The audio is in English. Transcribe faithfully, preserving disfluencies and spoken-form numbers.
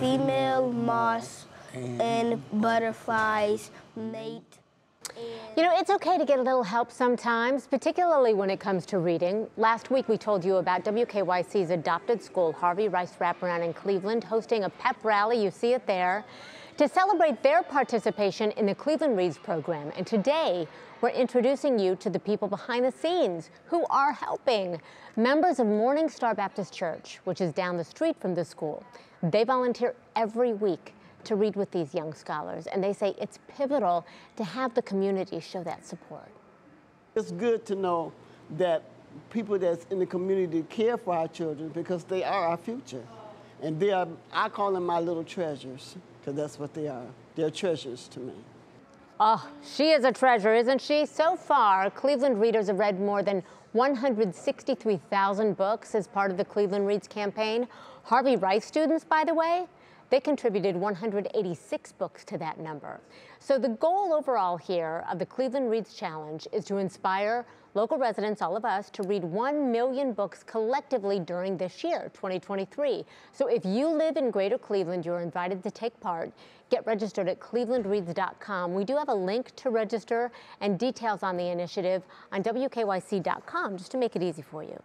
female moths and butterflies mate. You know, it's okay to get a little help sometimes, particularly when it comes to reading. Last week we told you about W K Y C's adopted school, Harvey Rice Wraparound in Cleveland, hosting a pep rally, you see it there, to celebrate their participation in the Cleveland Reads program. And today we're introducing you to the people behind the scenes who are helping. Members of Morning Star Baptist Church, which is down the street from the school, they volunteer every week to read with these young scholars, and they say it's pivotal to have the community show that support. It's good to know that people that's in the community care for our children, because they are our future. And they are, I call them my little treasures, because that's what they are. They're treasures to me. Oh, she is a treasure, isn't she? So far, Cleveland readers have read more than one hundred sixty-three thousand books as part of the Cleveland Reads campaign. Harvey Rice students, by the way, they contributed one hundred eighty-six books to that number. So the goal overall here of the Cleveland Reads Challenge is to inspire local residents, all of us, to read one million books collectively during this year, twenty twenty-three. So if you live in Greater Cleveland, you're invited to take part. Get registered at cleveland reads dot com. We do have a link to register and details on the initiative on W K Y C dot com, just to make it easy for you.